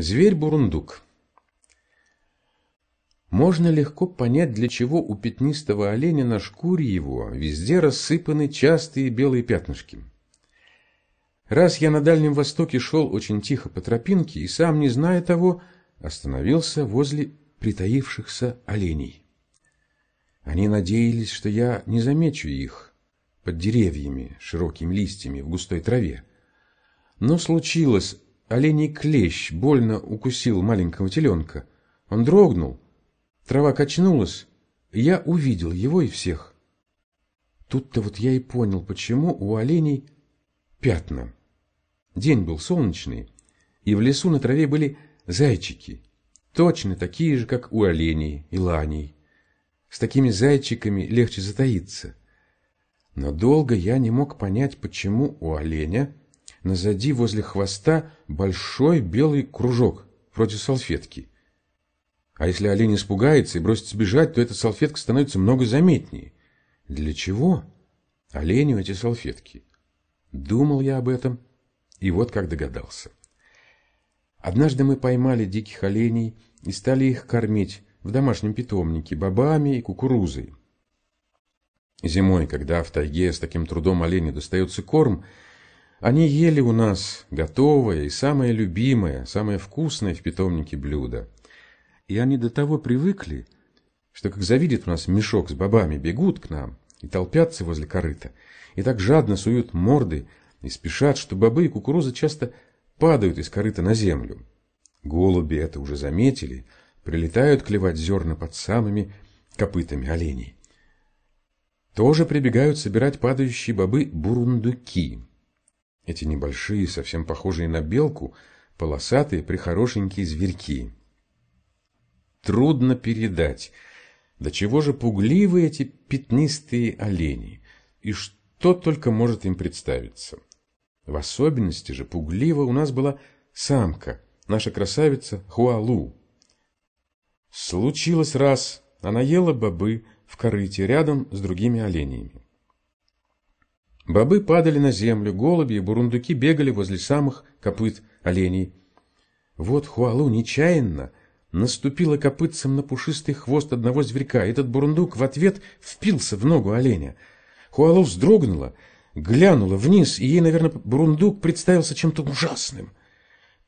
Зверь-бурундук. Можно легко понять, для чего у пятнистого оленя на шкуре его везде рассыпаны частые белые пятнышки. Раз я на Дальнем Востоке шел очень тихо по тропинке и, сам не зная того, остановился возле притаившихся оленей. Они надеялись, что я не замечу их под деревьями, широкими листьями, в густой траве. Но случилось, оленей клещ больно укусил маленького теленка. Он дрогнул, трава качнулась, и я увидел его и всех. Тут-то вот я и понял, почему у оленей пятна. День был солнечный, и в лесу на траве были зайчики, точно такие же, как у оленей и ланей. С такими зайчиками легче затаиться. Но долго я не мог понять, почему у оленя назади возле хвоста большой белый кружок вроде салфетки. А если олень испугается и бросится бежать, то эта салфетка становится много заметнее. Для чего оленю эти салфетки? Думал я об этом, и вот как догадался. Однажды мы поймали диких оленей и стали их кормить в домашнем питомнике бобами и кукурузой. Зимой, когда в тайге с таким трудом оленю достается корм, они ели у нас готовое и самое любимое, самое вкусное в питомнике блюдо. И они до того привыкли, что как завидят у нас мешок с бобами, бегут к нам и толпятся возле корыта, и так жадно суют морды и спешат, что бобы и кукуруза часто падают из корыта на землю. Голуби это уже заметили, прилетают клевать зерна под самыми копытами оленей. Тоже прибегают собирать падающие бобы бурундуки. Эти небольшие, совсем похожие на белку, полосатые, прихорошенькие зверьки. Трудно передать, до чего же пугливы эти пятнистые олени, и что только может им представиться. В особенности же пуглива у нас была самка, наша красавица Хуалу. Случилось раз, она ела бобы в корыте рядом с другими оленями. Бобы падали на землю, голуби и бурундуки бегали возле самых копыт оленей. Вот Хуалу нечаянно наступила копытцем на пушистый хвост одного зверька, и этот бурундук в ответ впился в ногу оленя. Хуалу вздрогнула, глянула вниз, и ей, наверное, бурундук представился чем-то ужасным.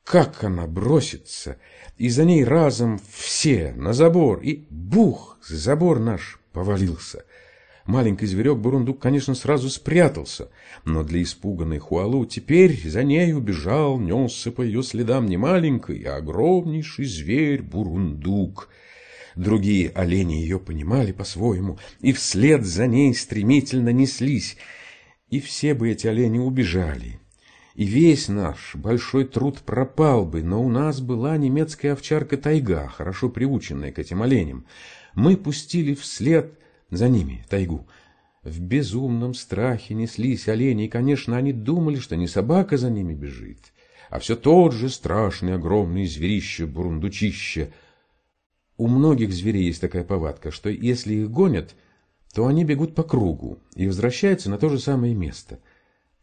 Как она бросится! И за ней разом все на забор, и бух! Забор наш повалился. Маленький зверек-бурундук, конечно, сразу спрятался, но для испуганной Хуалу теперь за ней убежал, несся по ее следам не маленький, а огромнейший зверь-бурундук. Другие олени ее понимали по-своему, и вслед за ней стремительно неслись. И все бы эти олени убежали, и весь наш большой труд пропал бы, но у нас была немецкая овчарка Тайга, хорошо приученная к этим оленям. Мы пустили вслед за ними тайгу. В безумном страхе неслись олени, и, конечно, они думали, что не собака за ними бежит, а все тот же страшный огромный зверище-бурундучище. У многих зверей есть такая повадка, что если их гонят, то они бегут по кругу и возвращаются на то же самое место.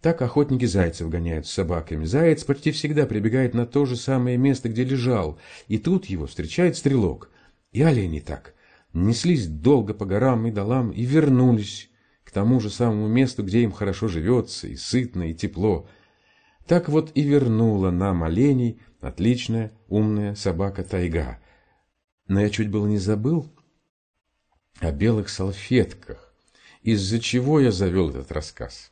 Так охотники зайцев гоняют с собаками. Заяц почти всегда прибегает на то же самое место, где лежал, и тут его встречает стрелок. И олени так неслись долго по горам и долам и вернулись к тому же самому месту, где им хорошо живется, и сытно, и тепло. Так вот и вернула нам оленей отличная умная собака Тайга. Но я чуть было не забыл о белых салфетках, из-за чего я завел этот рассказ.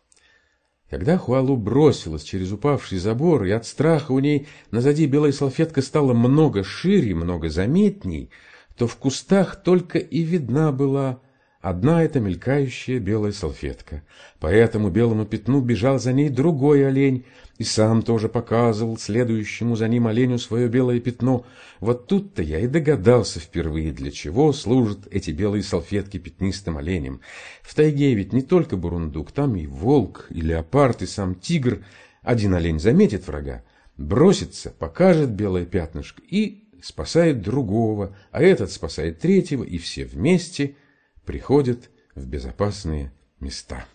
Когда Хуалу бросилась через упавший забор, и от страха у ней назади белая салфетка стала много шире, много заметней, то в кустах только и видна была одна эта мелькающая белая салфетка. По этому белому пятну бежал за ней другой олень, и сам тоже показывал следующему за ним оленю свое белое пятно. Вот тут-то я и догадался впервые, для чего служат эти белые салфетки пятнистым оленям. В тайге ведь не только бурундук, там и волк, и леопард, и сам тигр. Один олень заметит врага, бросится, покажет белое пятнышко и спасает другого, а этот спасает третьего, и все вместе приходят в безопасные места.